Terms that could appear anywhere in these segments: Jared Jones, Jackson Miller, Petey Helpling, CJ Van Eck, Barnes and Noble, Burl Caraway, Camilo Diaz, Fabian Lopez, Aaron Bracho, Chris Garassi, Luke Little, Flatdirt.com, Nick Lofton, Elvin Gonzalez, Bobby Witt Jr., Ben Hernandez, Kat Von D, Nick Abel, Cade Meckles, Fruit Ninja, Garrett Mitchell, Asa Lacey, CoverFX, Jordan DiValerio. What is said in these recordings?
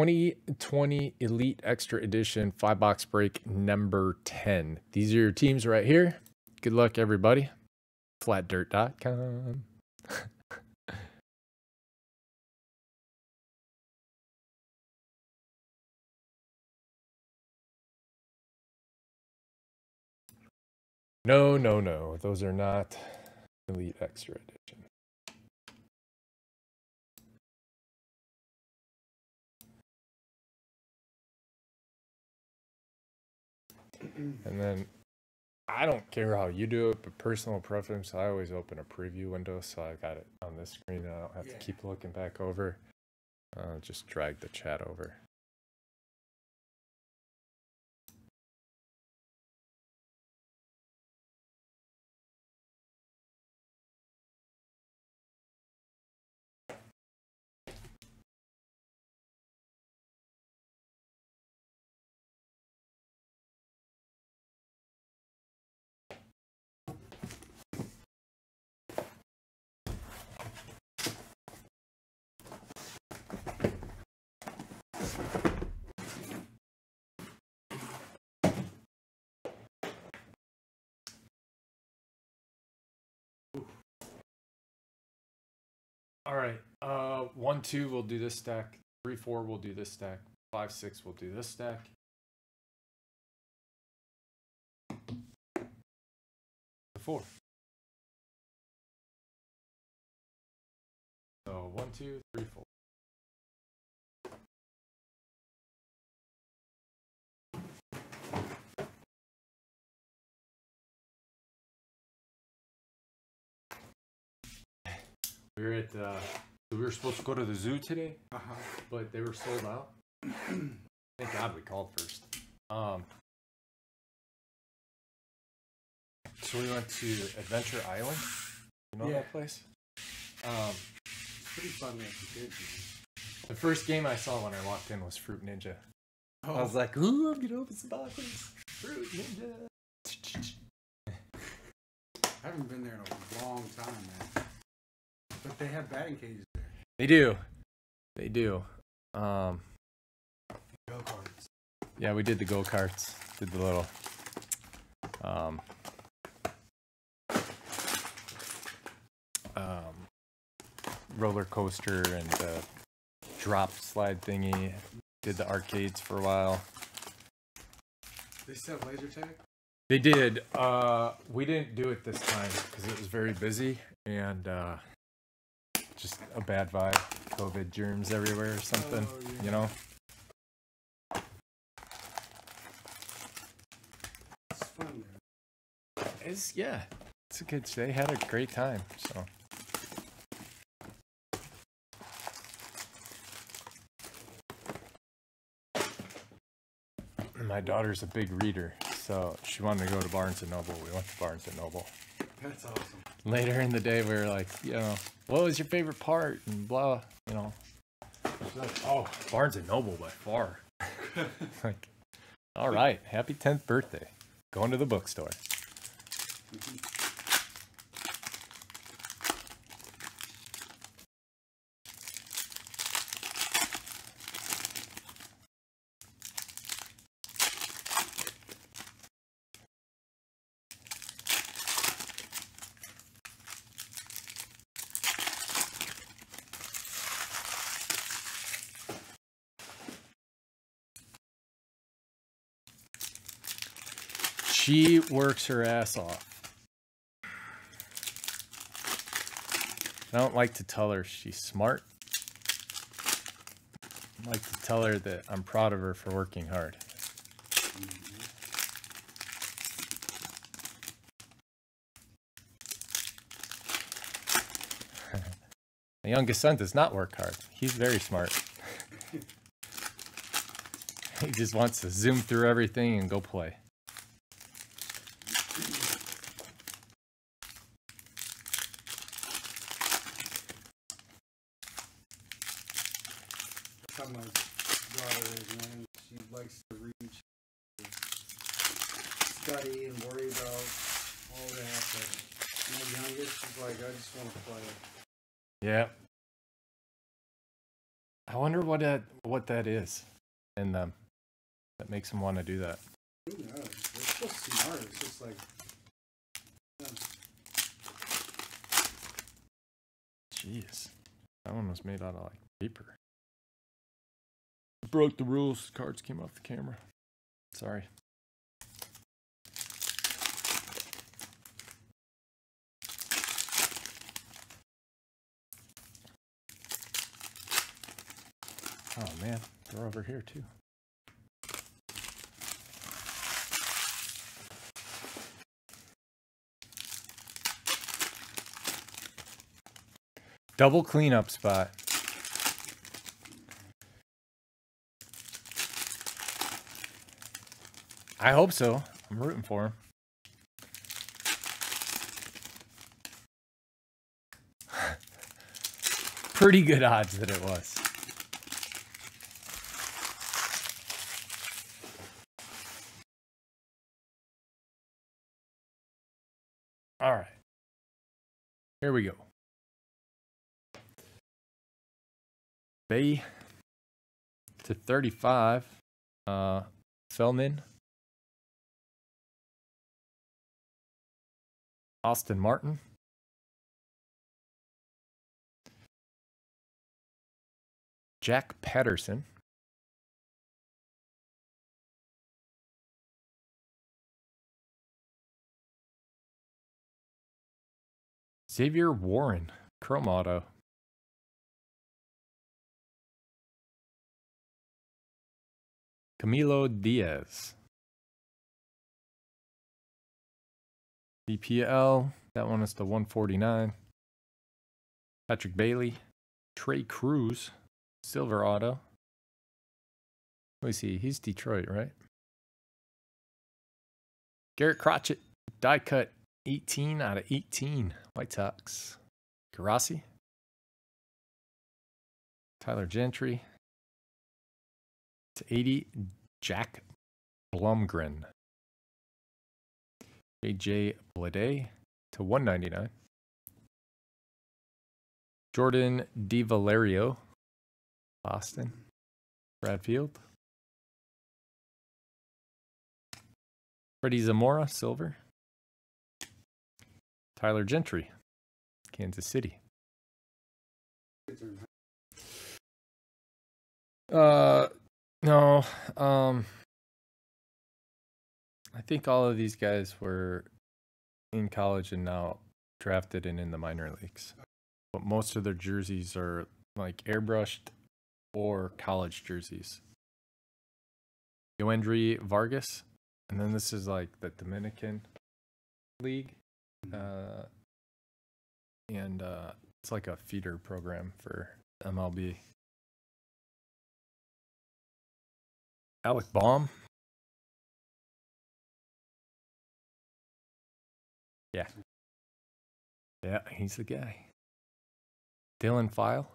2020 Elite Extra Edition 5-box break number 10. These are your teams right here. Good luck, everybody. Flatdirt.com. No, those are not Elite Extra Edition. And then I don't care how you do it, but personal preference, I always open a preview window, so I got it on this screen and I don't have to keep looking back over. Just drag the chat over. All right, 1, 2, we'll do this stack. 3, 4, we'll do this stack. 5, 6, we'll do this stack. 4. So 1, 2, 3, 4. We were at we were supposed to go to the zoo today, but they were sold out. Thank God we called first. So we went to Adventure Island. You know that place? Pretty fun. The first game I saw when I walked in was Fruit Ninja. Oh. I was like, ooh, I'm gonna open some boxes. Fruit Ninja. I haven't been there in a long time, man. But they have batting cages there. They do. They do. Go-karts. Yeah, we did the go-karts. Did the little roller coaster and drop slide thingy. Did the arcades for a while. They still have laser tag? They did. We didn't do it this time because it was very busy and just a bad vibe, COVID germs everywhere or something, you know? It's fun, man. It's, yeah, it's a good, they had a great time, so. My daughter's a big reader, so she wanted to go to Barnes and Noble. We went to Barnes and Noble. That's awesome. Later in the day, we were like, you know, what was your favorite part? And blah, you know. Like, oh, Barnes and Noble by far. Like, all right, happy 10th birthday. Going to the bookstore. She works her ass off. I don't like to tell her she's smart. I like to tell her that I'm proud of her for working hard. My youngest son does not work hard. He's very smart. He just wants to zoom through everything and go play. I I wonder what that is in them that makes them want to do that. Who knows? They're so smart. It's just like, yeah. Jeez, that one was made out of like paper. Broke the rules. Cards came off the camera. Sorry. Oh man, they're over here too. Double cleanup spot. I hope so. I'm rooting for him. Pretty good odds that it was. All right, here we go. B to 35, Feldman, Austin Martin, Jack Patterson, Xavier Warren, Chrome Auto. Camilo Diaz. BPL, that one is the 149. Patrick Bailey, Trey Cruz, Silver Auto. Let me see, he's Detroit, right? Garrett Crotchett, die cut. 18 out of 18, White Sox. Garassi. Tyler Gentry. To 80, Jack Blumgren. AJ Blade to 199. Jordan DiValerio. Boston. Bradfield. Freddie Zamora, Silver. Tyler Gentry, Kansas City. No, I think all of these guys were in college and now drafted and in the minor leagues. But most of their jerseys are like airbrushed or college jerseys. Yoendry Vargas, and then this is like the Dominican League. And it's like a feeder program for MLB. Alec Baum. Yeah. Yeah, he's the guy. Dylan File.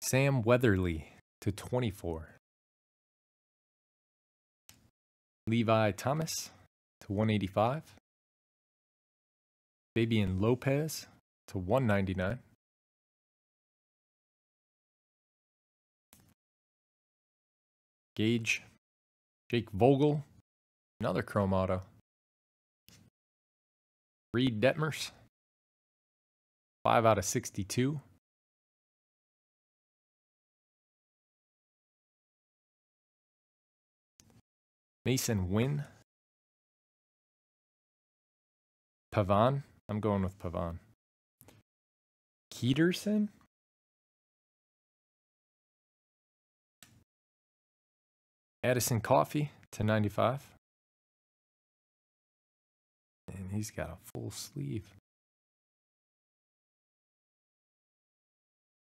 Sam Weatherly to 24. Levi Thomas to 185. Fabian Lopez to 199. Gage, Jake Vogel, another Chrome Auto. Reed Detmers, 5 out of 62. Mason Wynn. Pavan. I'm going with Pavan. Keterson. Addison Coffey to 95. And he's got a full sleeve.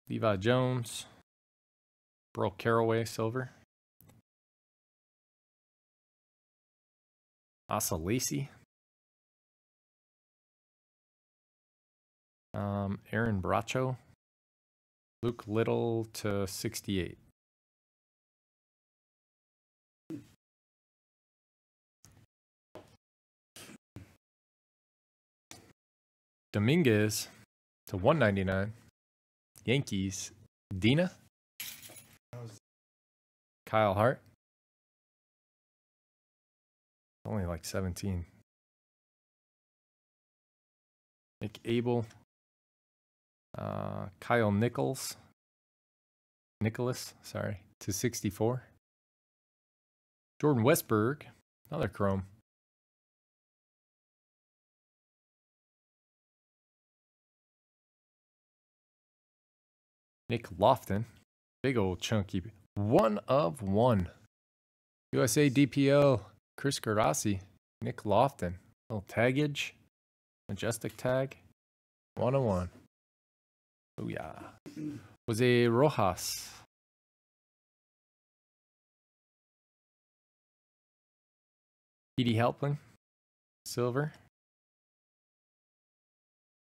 Levi Jones. Burl Caraway, Silver. Asa Lacey. Aaron Bracho. Luke Little to 68. Dominguez to 199. Yankees, Dina. Kyle Hart. Only like 17. Nick Abel. Kyle Nichols. Nicholas, sorry, to 64. Jordan Westberg, another Chrome. Nick Lofton, big old chunky, 1 of 1. USA DPO, Chris Garassi, Nick Lofton, little taggage, majestic tag, 1 of 1. Oh yeah, Jose Rojas. Petey Helpling, silver.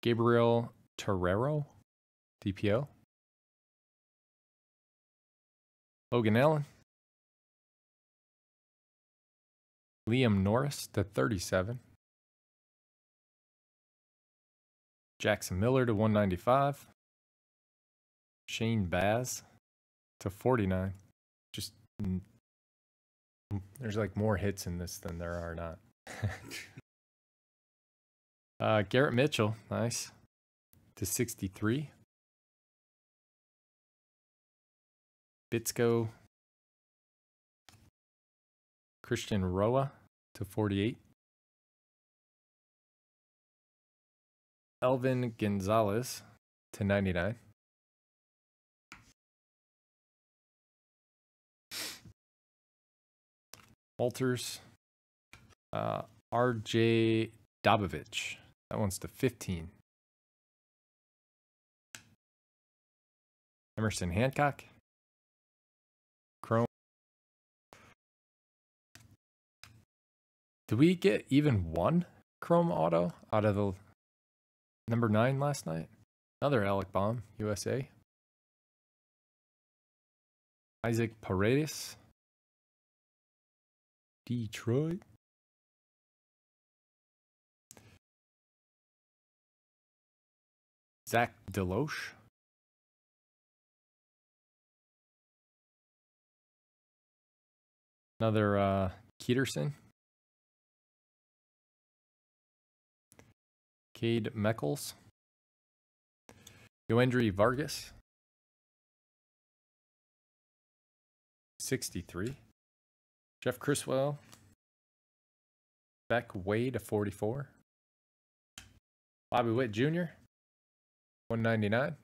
Gabriel Torero, DPO. Logan Allen. Liam Norris to 37. Jackson Miller to 195. Shane Baz to 49. Just, there's like more hits in this than there are not. Garrett Mitchell, nice, to 63. Bitsko, Christian Roa to 48. Elvin Gonzalez to 99. Walters, RJ Dobovich. That one's to 15. Emerson Hancock. Did we get even one Chrome Auto out of the number 9 last night? Another Alec Baum, USA. Isaac Paredes. Detroit. Zach Deloche. Another Keterson. Cade Meckles, Yoendry Vargas, 63, Jeff Criswell, Beck Wade to 44, Bobby Witt Jr., 199,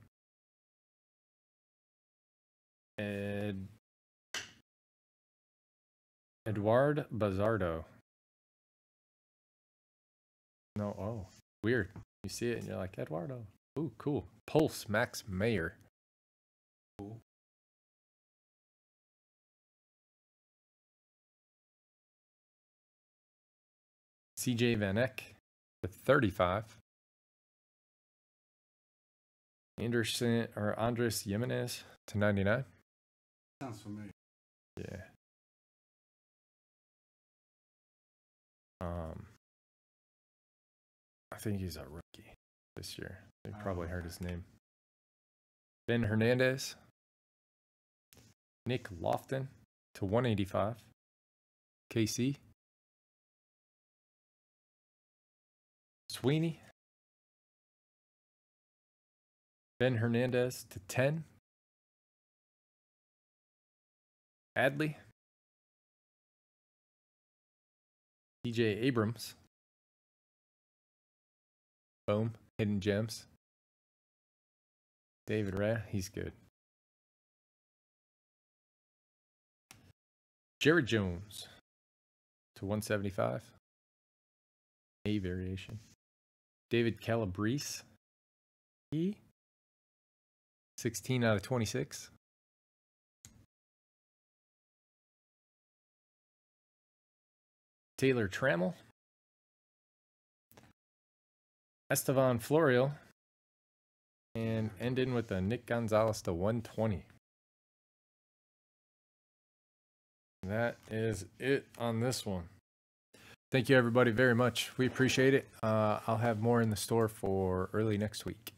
and Eduard Bazardo. No, oh. Weird. You see it and you're like, Eduardo. Ooh, cool. Pulse, Max Mayer. Cool. CJ Van Eck with 35. Anderson or Andres Jimenez to 99. Sounds familiar. Yeah. I think he's a rookie this year. They've probably heard his name. Ben Hernandez. Nick Lofton to 185. KC. Sweeney. Ben Hernandez to 10. Adley. TJ Abrams. Boom. Hidden gems. David Rhea, he's good. Jared Jones to 175. A variation. David Calabrese. He 16 out of 26. Taylor Trammell. Estevan Florio, and ending with a Nick Gonzalez to 120. That is it on this one. Thank you, everybody, very much. We appreciate it. I'll have more in the store for early next week.